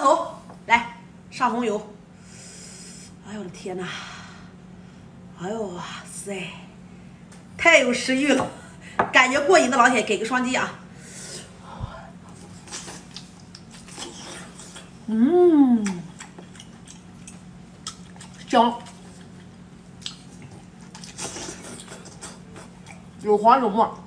汤头，来上红油。哎呦我的天哪！哎呦哇塞，太有食欲了，感觉过瘾的老铁，给个双击啊！香，有黄有沫。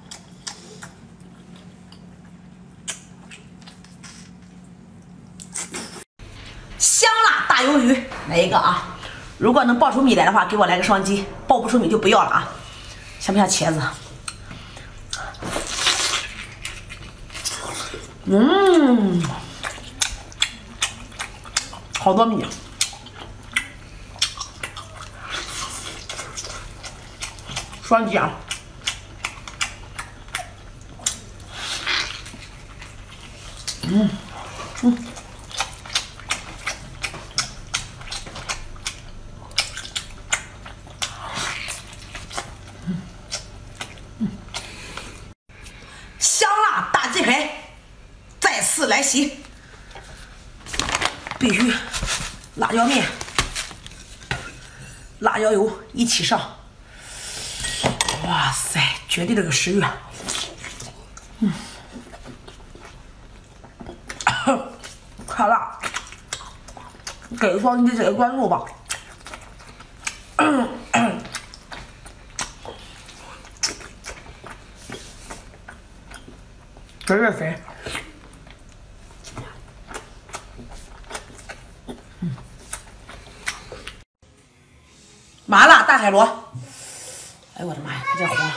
香辣大鱿鱼来一个啊！如果能爆出米来的话，给我来个双击；爆不出米就不要了啊！像不像茄子？好多米。双击啊！香辣大鸡排再次来袭，必须辣椒面、辣椒油一起上。哇塞，绝对这个食欲啊！太辣，给个双击，给个关注吧。绝对肥，麻辣大海螺，哎我的妈呀，它这黄，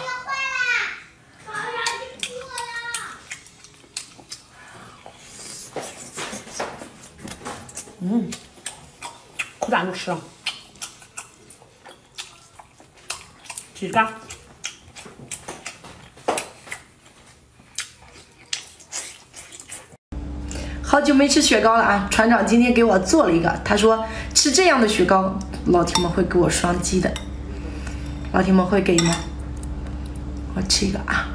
苦胆都吃了，几个？ 好久没吃雪糕了啊！船长今天给我做了一个，他说吃这样的雪糕，老铁们会给我双击的，老铁们会给吗？我吃一个啊！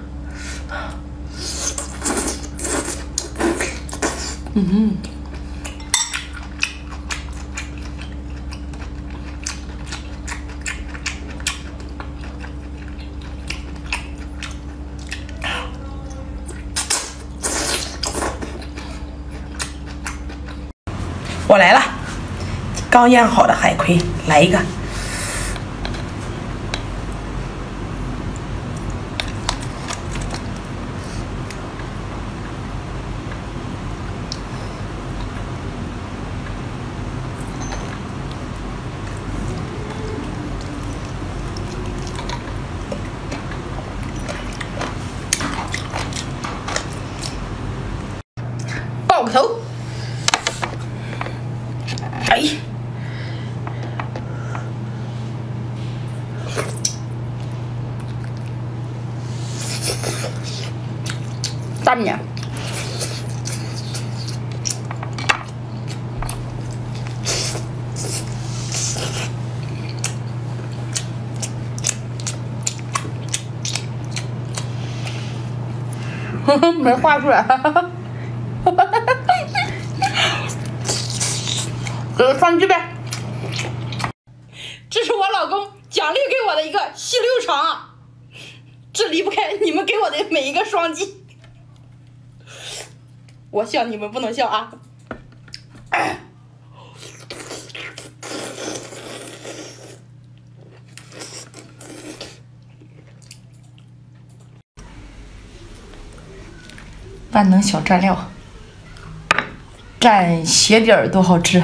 我来了，刚腌好的海葵来一个，爆个头。 哎，大米，没画出来。放这呗，这是我老公奖励给我的一个细溜肠，这离不开你们给我的每一个双击。我笑你们不能笑啊！万能小蘸料，蘸鞋底儿都好吃。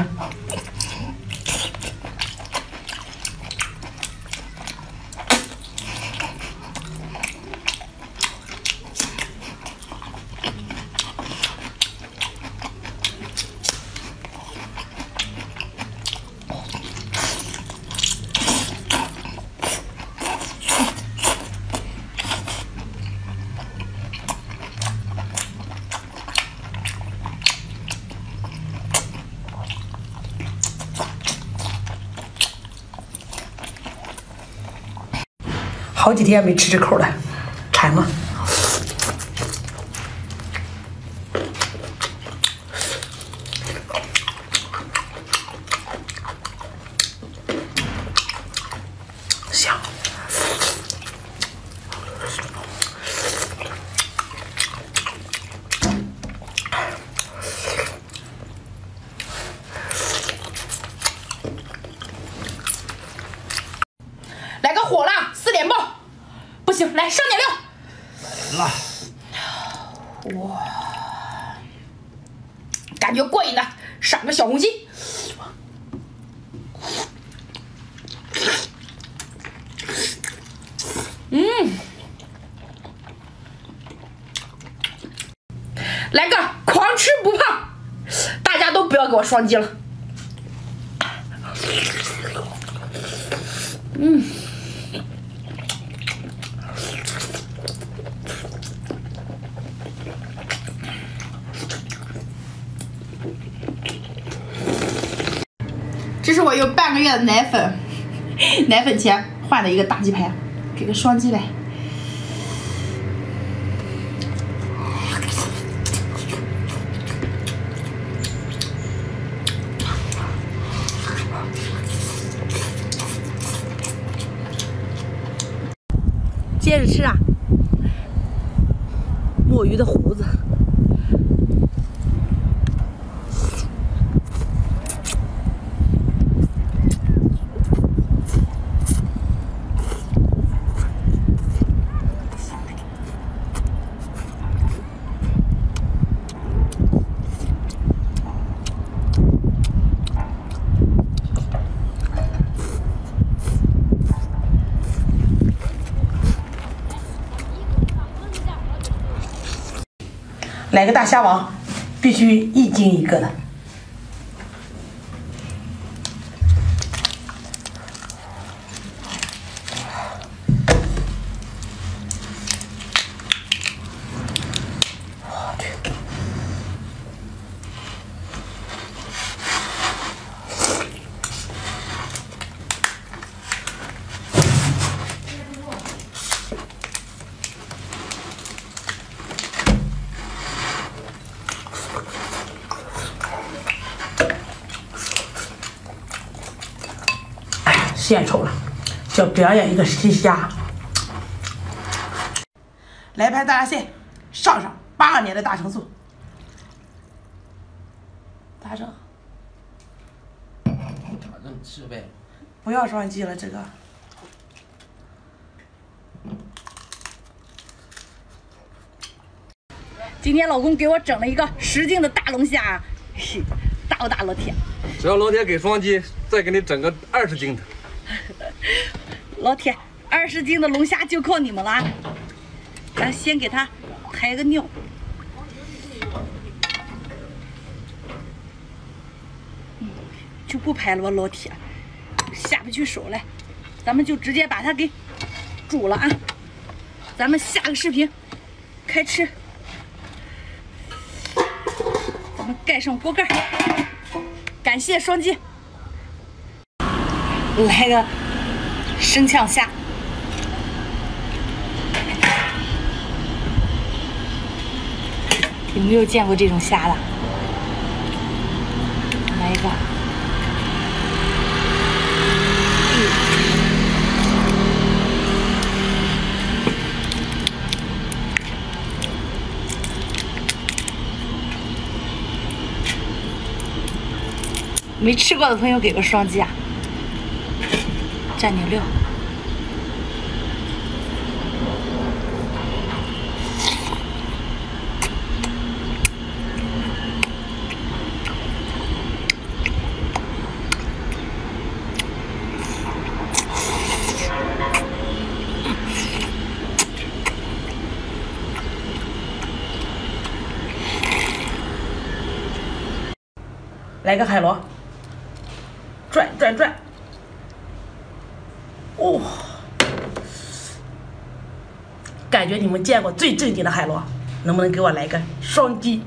好几天没吃这口了，馋了。来上点料。来了，哇，感觉过瘾的，赏个小红心。 来个狂吃不胖，大家都不要给我双击了。这是我用半个月的奶粉钱换的一个大鸡排，给个双击来。 接着吃啊！墨鱼的胡子，来个大虾王，必须一斤一个的。我去！献丑了，就表演一个西虾。来盘大闸蟹，上82年的大成素，打正吃呗。不要双击了，这个。今天老公给我整了一个10斤的大龙虾，嘿，大哦大老铁。只要老铁给双击，再给你整个20斤的。 老铁，20斤的龙虾就靠你们了。咱先给它抬个尿。就不排了吧，老铁，下不去手来，咱们就直接把它给煮了啊。咱们下个视频开吃，咱们盖上锅盖。感谢双击，来个。 生呛虾，有没有见过这种虾的？来一个，没吃过的朋友给个双击啊！ 蘸点料，来个海螺，转转转。 哦，感觉你们见过最正经的海螺，能不能给我来个双击？